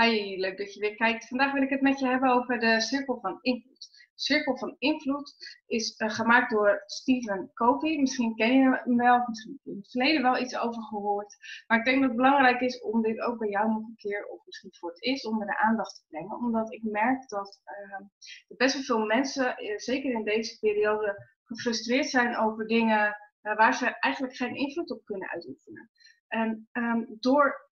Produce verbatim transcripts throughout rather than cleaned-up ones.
Hi, leuk dat je weer kijkt. Vandaag wil ik het met je hebben over de cirkel van invloed. De cirkel van invloed is uh, gemaakt door Stephen Covey. Misschien ken je hem wel, misschien in het verleden wel iets over gehoord. Maar ik denk dat het belangrijk is om dit ook bij jou nog een keer, of misschien voor het eerst, onder de aandacht te brengen. Omdat ik merk dat uh, best wel veel mensen, uh, zeker in deze periode, gefrustreerd zijn over dingen uh, waar ze eigenlijk geen invloed op kunnen uitoefenen. En um, door...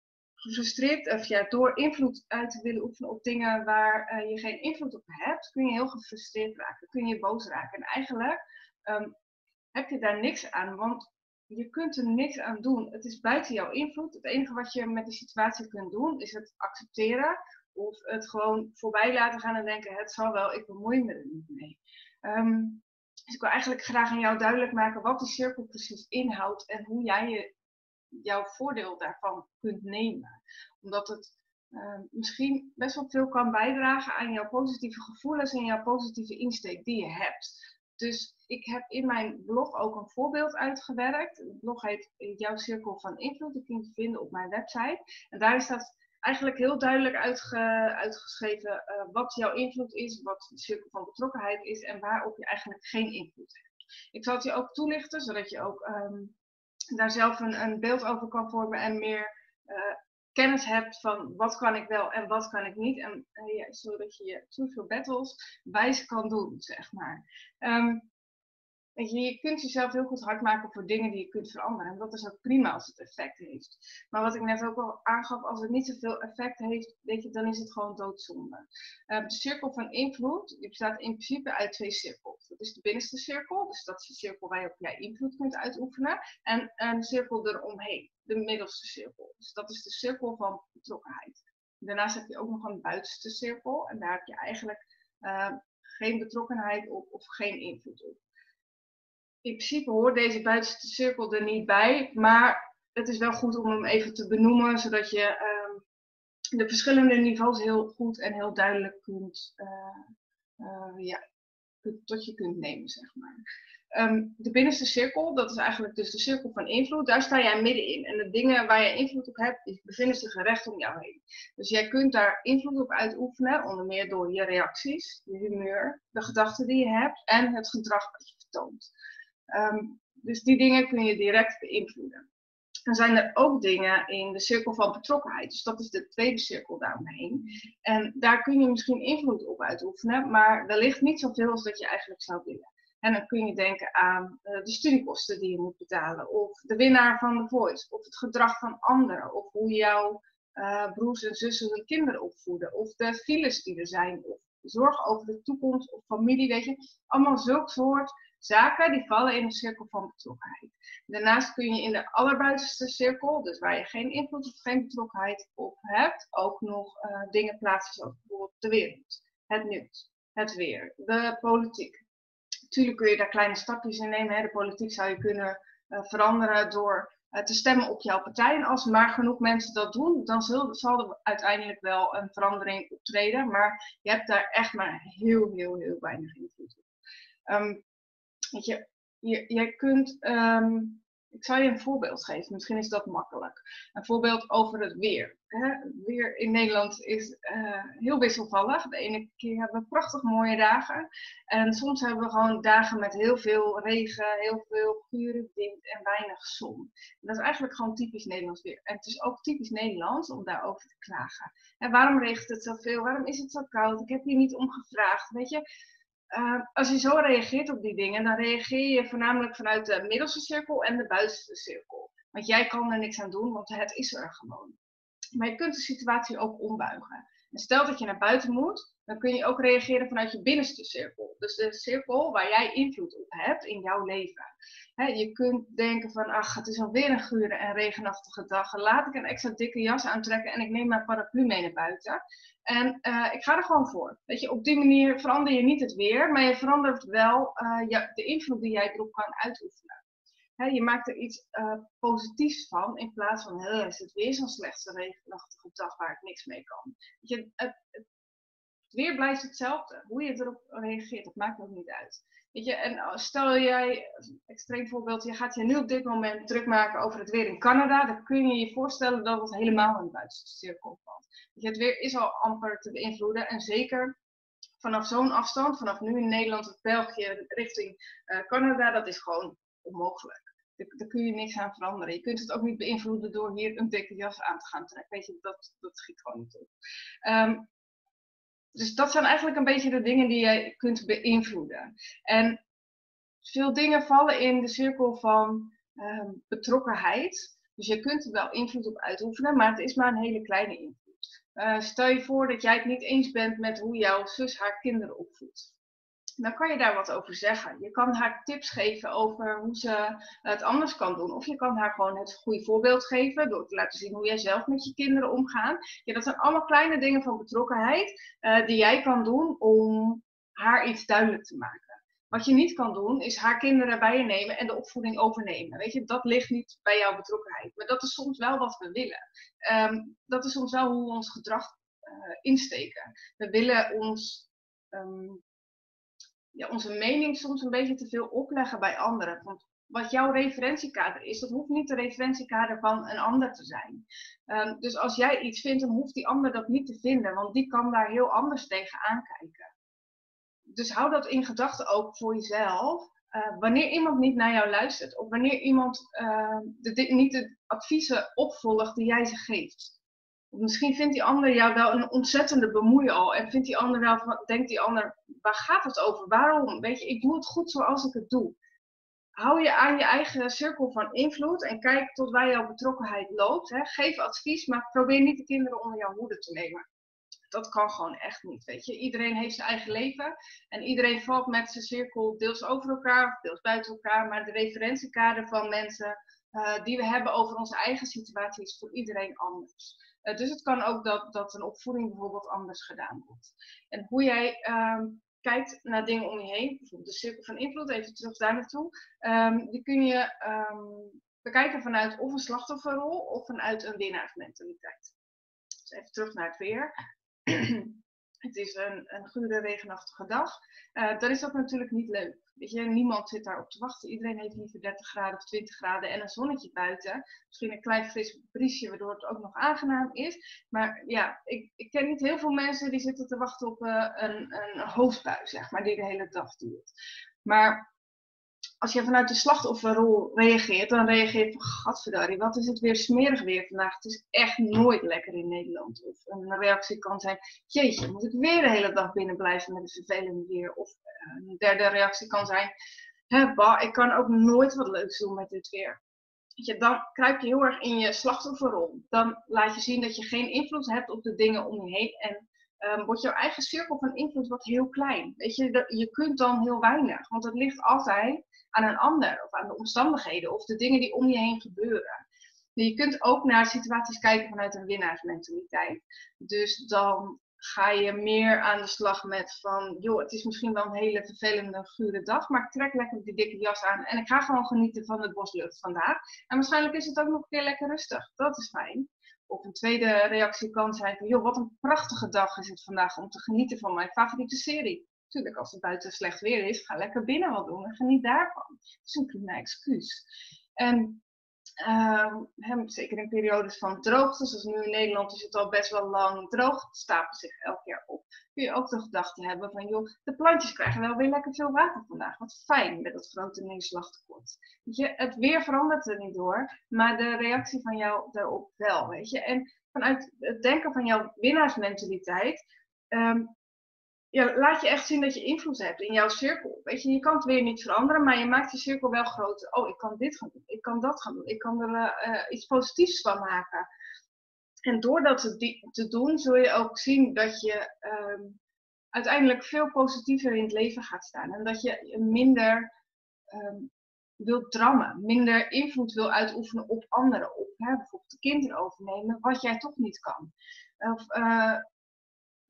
gefrustreerd, of ja, door invloed uit te willen oefenen op dingen waar uh, je geen invloed op hebt, kun je heel gefrustreerd raken, kun je boos raken. En eigenlijk um, heb je daar niks aan, want je kunt er niks aan doen. Het is buiten jouw invloed. Het enige wat je met die situatie kunt doen, is het accepteren of het gewoon voorbij laten gaan en denken, het zal wel, ik bemoei me er niet mee. Um, dus ik wil eigenlijk graag aan jou duidelijk maken wat die cirkel precies inhoudt en hoe jij je jouw voordeel daarvan kunt nemen. Omdat het uh, misschien best wel veel kan bijdragen aan jouw positieve gevoelens en jouw positieve insteek die je hebt. Dus ik heb in mijn blog ook een voorbeeld uitgewerkt. Het blog heet Jouw Cirkel van Invloed. Die kun je vinden op mijn website. En daar is dat eigenlijk heel duidelijk uitge- uitgeschreven uh, wat jouw invloed is, wat de cirkel van betrokkenheid is en waarop je eigenlijk geen invloed hebt. Ik zal het je ook toelichten, zodat je ook Um, daar zelf een, een beeld over kan vormen en meer uh, kennis hebt van wat kan ik wel en wat kan ik niet. En, uh, ja, zodat je je social battles wijs kan doen, zeg maar. Um, je, je kunt jezelf heel goed hard maken voor dingen die je kunt veranderen. En dat is ook prima als het effect heeft. Maar wat ik net ook al aangaf, als het niet zoveel effect heeft, weet je, dan is het gewoon doodzonde. Um, de cirkel van invloed die bestaat in principe uit twee cirkels. Dat is de binnenste cirkel, dus dat is de cirkel waarop jij invloed kunt uitoefenen. En een cirkel eromheen, de middelste cirkel. Dus dat is de cirkel van betrokkenheid. Daarnaast heb je ook nog een buitenste cirkel. En daar heb je eigenlijk uh, geen betrokkenheid op of geen invloed op. In principe hoort deze buitenste cirkel er niet bij. Maar het is wel goed om hem even te benoemen, zodat je uh, de verschillende niveaus heel goed en heel duidelijk kunt Uh, uh, ja, tot je kunt nemen, zeg maar. Um, de binnenste cirkel, dat is eigenlijk dus de cirkel van invloed, daar sta jij middenin. En de dingen waar jij invloed op hebt, die bevinden zich recht om jou heen. Dus jij kunt daar invloed op uitoefenen, onder meer door je reacties, je humeur, de gedachten die je hebt en het gedrag dat je vertoont. Um, dus die dingen kun je direct beïnvloeden. Dan zijn er ook dingen in de cirkel van betrokkenheid. Dus dat is de tweede cirkel daaromheen. En daar kun je misschien invloed op uitoefenen, maar wellicht niet zoveel als dat je eigenlijk zou willen. En dan kun je denken aan de studiekosten die je moet betalen, of de winnaar van The Voice, of het gedrag van anderen, of hoe jouw uh, broers en zussen hun kinderen opvoeden, of de files die er zijn, of zorg over de toekomst of familie, weet je. Allemaal zulk soort zaken die vallen in de cirkel van betrokkenheid. Daarnaast kun je in de allerbuitenste cirkel, dus waar je geen invloed of geen betrokkenheid op hebt, ook nog uh, dingen plaatsen zoals bijvoorbeeld de wereld, het nieuws, het weer, de politiek. Natuurlijk kun je daar kleine stapjes in nemen. Hè. De politiek zou je kunnen uh, veranderen door uh, te stemmen op jouw partij. En als maar genoeg mensen dat doen, dan zal, zal er uiteindelijk wel een verandering optreden. Maar je hebt daar echt maar heel, heel, heel weinig invloed op. Um, Weet je, je, je kunt, um, ik zal je een voorbeeld geven, misschien is dat makkelijk. Een voorbeeld over het weer. Hè? Het weer in Nederland is uh, heel wisselvallig. De ene keer hebben we prachtig mooie dagen. En soms hebben we gewoon dagen met heel veel regen, heel veel gure wind en weinig zon. En dat is eigenlijk gewoon typisch Nederlands weer. En het is ook typisch Nederlands om daarover te klagen. En waarom regent het zoveel? Waarom is het zo koud? Ik heb hier niet om gevraagd, weet je. Uh, als je zo reageert op die dingen, dan reageer je voornamelijk vanuit de middelste cirkel en de buitenste cirkel. Want jij kan er niks aan doen, want het is er gewoon. Maar je kunt de situatie ook ombuigen. En stel dat je naar buiten moet, dan kun je ook reageren vanuit je binnenste cirkel. Dus de cirkel waar jij invloed op hebt in jouw leven. He, je kunt denken van, ach, het is alweer een gure en regenachtige dag. Laat ik een extra dikke jas aantrekken en ik neem mijn paraplu mee naar buiten. En uh, ik ga er gewoon voor. Weet je, op die manier verander je niet het weer, maar je verandert wel uh, ja, de invloed die jij erop kan uitoefenen. He, je maakt er iets uh, positiefs van in plaats van, hé, is het weer zo'n slechtste regenachtige dag waar ik niks mee kan. Weet je, het, het weer blijft hetzelfde. Hoe je erop reageert, dat maakt ook niet uit. Weet je, en stel jij, extreem voorbeeld, je gaat je nu op dit moment druk maken over het weer in Canada. Dan kun je je voorstellen dat het helemaal in de buitenste cirkel valt. Weet je, het weer is al amper te beïnvloeden. En zeker vanaf zo'n afstand, vanaf nu in Nederland of België richting uh, Canada, dat is gewoon onmogelijk. Daar kun je niks aan veranderen. Je kunt het ook niet beïnvloeden door hier een dikke jas aan te gaan trekken. Weet je, dat, dat schiet gewoon niet op. Um, dus dat zijn eigenlijk een beetje de dingen die je kunt beïnvloeden. En veel dingen vallen in de cirkel van um, betrokkenheid. Dus je kunt er wel invloed op uitoefenen, maar het is maar een hele kleine invloed. Uh, stel je voor dat jij het niet eens bent met hoe jouw zus haar kinderen opvoedt. Dan kan je daar wat over zeggen. Je kan haar tips geven over hoe ze het anders kan doen. Of je kan haar gewoon het goede voorbeeld geven door te laten zien hoe jij zelf met je kinderen omgaat. Ja, dat zijn allemaal kleine dingen van betrokkenheid uh, die jij kan doen om haar iets duidelijk te maken. Wat je niet kan doen is haar kinderen bij je nemen en de opvoeding overnemen. Weet je, dat ligt niet bij jouw betrokkenheid. Maar dat is soms wel wat we willen. Um, dat is soms wel hoe we ons gedrag uh, insteken. We willen ons... Um, Ja, onze mening soms een beetje te veel opleggen bij anderen. Want wat jouw referentiekader is, dat hoeft niet de referentiekader van een ander te zijn. Um, dus als jij iets vindt, dan hoeft die ander dat niet te vinden. Want die kan daar heel anders tegen aankijken. Dus hou dat in gedachten ook voor jezelf. Uh, wanneer iemand niet naar jou luistert. Of wanneer iemand uh, de, niet de adviezen opvolgt die jij ze geeft. Misschien vindt die ander jou wel een ontzettende bemoeial al. En vindt die ander wel van, denkt die ander, waar gaat het over? Waarom? Weet je, ik doe het goed zoals ik het doe. Hou je aan je eigen cirkel van invloed en kijk tot waar jouw betrokkenheid loopt. Hè. Geef advies, maar probeer niet de kinderen onder jouw hoede te nemen. Dat kan gewoon echt niet, weet je. Iedereen heeft zijn eigen leven en iedereen valt met zijn cirkel deels over elkaar, deels buiten elkaar. Maar de referentiekader van mensen uh, die we hebben over onze eigen situatie is voor iedereen anders. Uh, dus het kan ook dat, dat een opvoeding bijvoorbeeld anders gedaan wordt. En hoe jij um, kijkt naar dingen om je heen, bijvoorbeeld de cirkel van invloed, even terug daar naartoe. Um, die kun je um, bekijken vanuit of een slachtofferrol of vanuit een winnaarsmentaliteit. Dus even terug naar het weer. Het is een, een gure regenachtige dag. Uh, dan is dat natuurlijk niet leuk. Weet je, niemand zit daarop te wachten. Iedereen heeft liever dertig graden of twintig graden en een zonnetje buiten. Misschien een klein fris briesje, waardoor het ook nog aangenaam is. Maar ja, ik, ik ken niet heel veel mensen die zitten te wachten op uh, een, een hoofdbui, zeg maar, die de hele dag duurt. Maar als je vanuit de slachtofferrol reageert, dan reageer je van, gadverdarrie, wat is het weer smerig weer vandaag. Het is echt nooit lekker in Nederland. Of een reactie kan zijn, jeetje, moet ik weer de hele dag binnen blijven met het vervelende weer. Of een derde reactie kan zijn, hè, bah, ik kan ook nooit wat leuks doen met dit weer. Je, dan kruip je heel erg in je slachtofferrol. Dan laat je zien dat je geen invloed hebt op de dingen om je heen en... Um, wordt jouw eigen cirkel van invloed wat heel klein. Weet je, dat, je kunt dan heel weinig. Want het ligt altijd aan een ander. Of aan de omstandigheden. Of de dingen die om je heen gebeuren. En je kunt ook naar situaties kijken vanuit een winnaarsmentaliteit. Dus dan ga je meer aan de slag met van... joh, het is misschien wel een hele vervelende, gure dag. Maar ik trek lekker die dikke jas aan. En ik ga gewoon genieten van het boslucht vandaag. En waarschijnlijk is het ook nog een keer lekker rustig. Dat is fijn. Of een tweede reactie kan zijn van, joh, wat een prachtige dag is het vandaag om te genieten van mijn favoriete serie. Natuurlijk, als het buiten slecht weer is, ga lekker binnen wat doen en geniet daarvan. Dat is een prima excuus. En uh, hem, zeker in periodes van droogte, zoals nu in Nederland is het al best wel lang droog, stapelt zich elk jaar op. Kun je ook de gedachte hebben van, joh, de plantjes krijgen wel weer lekker veel water vandaag. Wat fijn met dat grote neerslagtekort. Weet je, het weer verandert er niet door, maar de reactie van jou daarop wel, weet je. En vanuit het denken van jouw winnaarsmentaliteit, um, ja, laat je echt zien dat je invloed hebt in jouw cirkel. Weet je, je kan het weer niet veranderen, maar je maakt je cirkel wel groter. Oh, ik kan dit gaan doen, ik kan dat gaan doen, ik kan er uh, iets positiefs van maken. En door dat te doen, zul je ook zien dat je um, uiteindelijk veel positiever in het leven gaat staan. En dat je minder um, wilt drammen, minder invloed wil uitoefenen op anderen. Op hè, bijvoorbeeld de kinderen overnemen, wat jij toch niet kan. Of uh,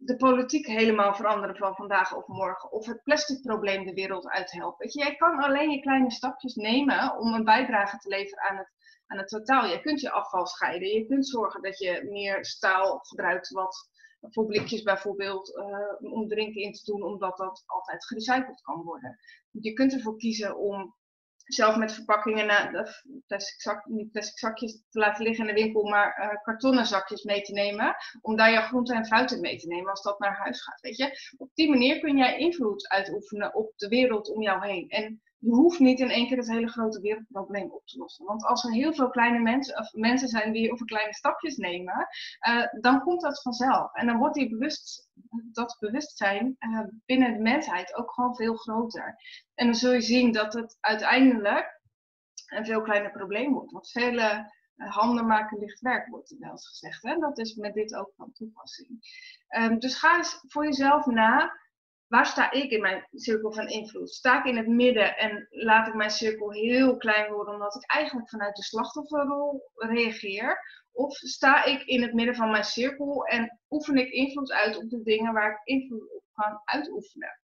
de politiek helemaal veranderen van vandaag of morgen. Of het plasticprobleem de wereld uithelpen. Weet je, jij kan alleen je kleine stapjes nemen om een bijdrage te leveren aan het... aan het totaal. Je kunt je afval scheiden. Je kunt zorgen dat je meer staal gebruikt wat voor blikjes bijvoorbeeld, uh, om drinken in te doen, omdat dat altijd gerecycled kan worden. Je kunt ervoor kiezen om zelf met verpakkingen, uh, plastic zak, niet plastic zakjes te laten liggen in de winkel, maar uh, kartonnen zakjes mee te nemen, om daar jouw groenten en fruit in mee te nemen als dat naar huis gaat. Weet je? Op die manier kun jij invloed uitoefenen op de wereld om jou heen. En je hoeft niet in één keer het hele grote wereldprobleem op te lossen. Want als er heel veel kleine mensen, of mensen zijn die heel veel kleine stapjes nemen, uh, dan komt dat vanzelf. En dan wordt die bewust, dat bewustzijn uh, binnen de mensheid ook gewoon veel groter. En dan zul je zien dat het uiteindelijk een veel kleiner probleem wordt. Want vele uh, handen maken licht werk, wordt er wel eens gezegd. Hè? Dat is met dit ook van toepassing. Um, dus ga eens voor jezelf na. Waar sta ik in mijn cirkel van invloed? Sta ik in het midden en laat ik mijn cirkel heel klein worden omdat ik eigenlijk vanuit de slachtofferrol reageer? Of sta ik in het midden van mijn cirkel en oefen ik invloed uit op de dingen waar ik invloed op kan uitoefenen?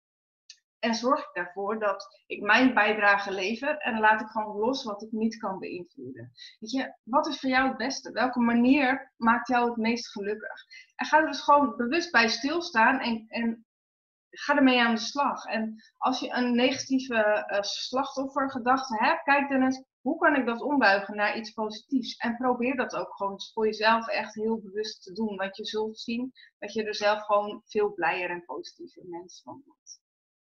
En zorg ik daarvoor dat ik mijn bijdrage lever en laat ik gewoon los wat ik niet kan beïnvloeden. Weet je, wat is voor jou het beste? Welke manier maakt jou het meest gelukkig? En ga er dus gewoon bewust bij stilstaan en... en ga ermee aan de slag. En als je een negatieve uh, slachtoffergedachte hebt, kijk dan eens, hoe kan ik dat ombuigen naar iets positiefs? En probeer dat ook gewoon voor jezelf echt heel bewust te doen. Want je zult zien dat je er zelf gewoon veel blijer en positiever mens van wordt.